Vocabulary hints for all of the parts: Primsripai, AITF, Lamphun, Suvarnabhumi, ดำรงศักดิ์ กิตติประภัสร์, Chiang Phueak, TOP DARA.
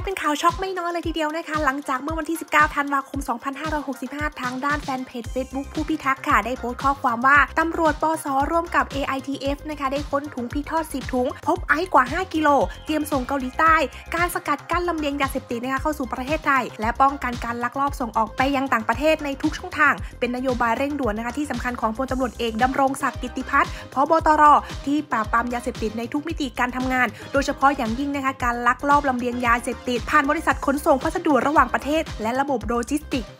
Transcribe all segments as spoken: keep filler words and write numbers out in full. ายเป็นข่าวช็อกไม่น้อยเลยทีเดียวนะคะหลังจากเมื่อวันที่สิบเก้าธันวาคมสองพันห้าร้อยหกสิบห้าทางด้านแฟนเพจ Facebook ผู้พิทักษ์ค่ะได้โพสต์ข้อความว่าตำรวจปสร่วมกับ เอ ไอ ที เอฟ นะคะได้ค้นถุงพิทอดสิบถุงพบไอซ์กว่าห้ากิโลเตรียมส่งเกาหลีใต้การสกัดกั้นลำเลียงยาเสพติดนะคะเข้าสู่ประเทศไทยและป้องกันการลักลอบส่งออกไปยังต่างประเทศในทุกช่องทางเป็นนโยบายเร่งด่วนนะคะที่สำคัญของพลตำรวจเอกดำรงศักดิ์กิติพัฒน์ผบตรที่ปราบปรามยาเสพติดในทุกมิติการทำงานโดยเฉพาะอย่างยิ่งนะคะการลักลอบลำเลียงยาเสพติดผ่านบริษัทขนส่งพัสดุระหว่างประเทศและระบบโลจิสติกส์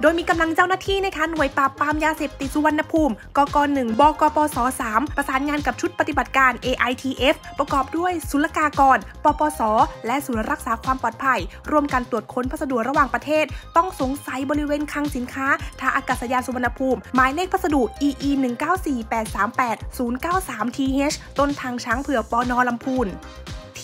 โดยมีกำลังเจ้าหน้าที่นะคะหน่วยปราบปรามยาเสพติดสุวรรณภูมิกก หนึ่ง บกปส สามประสานงานกับชุดปฏิบัติการ เอ ไอ ที เอฟ ประกอบด้วยศุลกากรปปสและศูนย์รักษาความปลอดภัยร่วมกันตรวจค้นพัสดุระหว่างประเทศต้องสงสัยบริเวณคลังสินค้าท่าอากาศยานสุวรรณภูมิหมายเลขพัสดุ อี อี หนึ่ง เก้า สี่ แปด สาม แปด ศูนย์ เก้า สาม ที เอช ต้นทางช้างเผือกปนลำพูน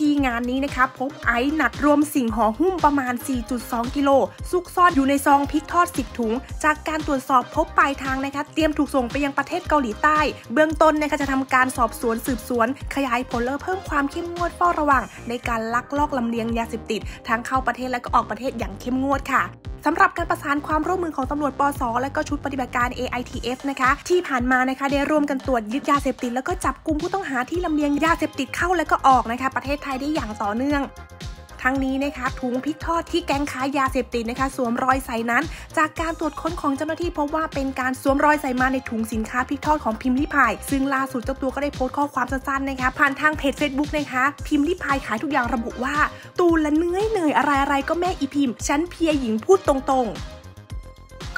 ที่งานนี้นะคะพบไอซ์หนักรวมสิ่งห่อหุ้มประมาณ สี่จุดสองกิโลซุกซ่อนอยู่ในซองพริกทอดสิบถุงจากการตรวจสอบพบปลายทางนะคะเตรียมถูกส่งไปยังประเทศเกาหลีใต้เบื้องต้นนะคะจะทำการสอบสวนสืบสวนขยายผลและเพิ่มความเข้มงวดเฝ้าระวังในการลักลอบลำเลียงยาเสพติดทั้งเข้าประเทศและก็ออกประเทศอย่างเข้มงวดค่ะสำหรับการประสานความร่วมมือของตำรวจปสและก็ชุดปฏิบัติการ เอ ไอ ที เอฟ นะคะที่ผ่านมานะคะได้ร่วมกันตรวจยึดยาเสพติดแล้วก็จับกุมผู้ต้องหาที่ลำเลียงยาเสพติดเข้าและก็ออกนะคะประเทศไทยได้อย่างต่อเนื่องทั้งนี้นะคะถุงพริกทอดที่แก๊งค้ายาเสพติดนะคะสวมรอยใส่นั้นจากการตรวจค้นของเจ้าหน้าที่พบว่าเป็นการสวมรอยใส่มาในถุงสินค้าพริกทอดของพิมพ์ริพายซึ่งล่าสุดเจ้าตัวก็ได้โพสต์ข้อความสั้นๆนะคะผ่านทางเพจ Facebook นะคะพิมพ์ริพายขายทุกอย่างระบุว่าตูละเนื้อเหนื่อยอะไรๆก็แม่อีพิมพ์ฉันเพียหญิงพูดตรงๆ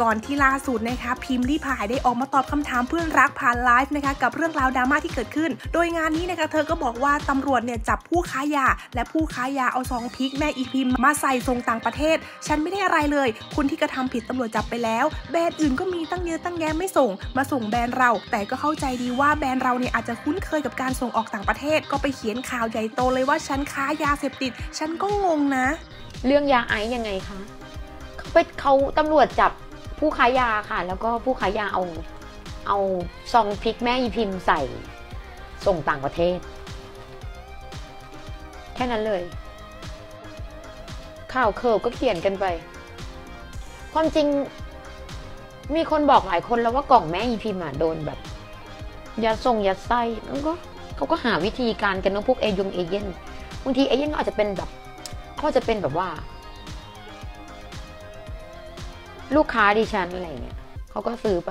ก่อนที่ล่าสุดนะคะพิมพ์ริพายได้ออกมาตอบคำถามเพื่อนรักผ่านไลฟ์นะคะกับเรื่องราวดราม่าที่เกิดขึ้นโดยงานนี้นะคะเธอก็บอกว่าตำรวจเนี่ยจับผู้ค้ายาและผู้ค้ายาเอาซองพริกแม่อีพิมพ์มาใส่ส่งต่างประเทศฉันไม่ได้อะไรเลยคนที่กระทำผิดตำรวจจับไปแล้วแบรนด์อื่นก็มีตั้งเยอะตั้งแยะไม่ส่งมาส่งแบรนด์เราแต่ก็เข้าใจดีว่าแบรนด์เราเนี่ยอาจจะคุ้นเคยกับการส่งออกต่างประเทศก็ไปเขียนข่าวใหญ่โตเลยว่าฉันค้ายาเสพติดฉันก็งงนะเรื่องยาไอซ์ยังไงคะเป็นเขาตำรวจจับผู้ค้ายาค่ะแล้วก็ผู้ค้ายาเอาเอาซองพริกแม่อีพิมพ์ใส่ส่งต่างประเทศแค่นั้นเลยข่าวเคิร์ฟก็เขียนกันไปความจริงมีคนบอกหลายคนแล้วว่ากล่องแม่อีพิมพ์โดนแบบยัดส่งยัดไส้แล้วก็เขาก็หาวิธีการกันนะพวกเอยุงเอเย่นบางทีเอเย่นก็อาจจะเป็นแบบเขาจะเป็นแบบว่าลูกค้าดิฉันอะไรเงี้ยเขาก็ซื้อไป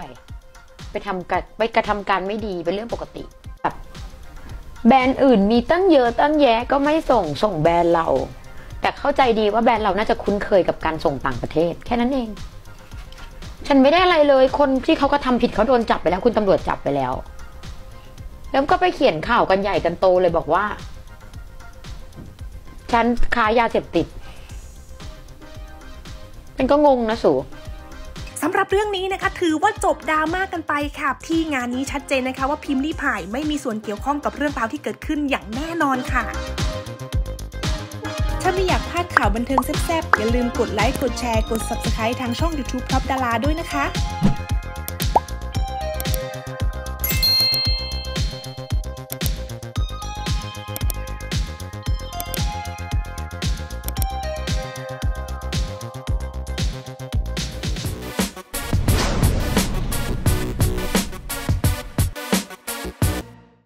ไปทำการไปกระทำการไม่ดีเป็นเรื่องปกติแบบแบรนด์อื่นมีตั้งเยอะตั้งแยะก็ไม่ส่งส่งแบรนด์เราแต่เข้าใจดีว่าแบรนด์เราน่าจะคุ้นเคยกับการส่งต่างประเทศแค่นั้นเองฉันไม่ได้อะไรเลยคนที่เขาก็ทำผิดเขาโดนจับไปแล้วคุณตำรวจจับไปแล้วแล้วก็ไปเขียนข่าวกันใหญ่กันโตเลยบอกว่าฉันค้ายาเสพติดฉันก็งงนะสูสำหรับเรื่องนี้นะคะถือว่าจบดราม่ากันไปค่ะที่งานนี้ชัดเจนนะคะว่าพิมพ์ริพายไม่มีส่วนเกี่ยวข้องกับเรื่องราวที่เกิดขึ้นอย่างแน่นอนค่ะถ้าไม่อยากพลาดข่าวบันเทิงแซ่บๆอย่าลืมกดไลค์กดแชร์กด ซับสไครบ์ ทางช่อง ยูทูบ ท็อปดาราด้วยนะคะ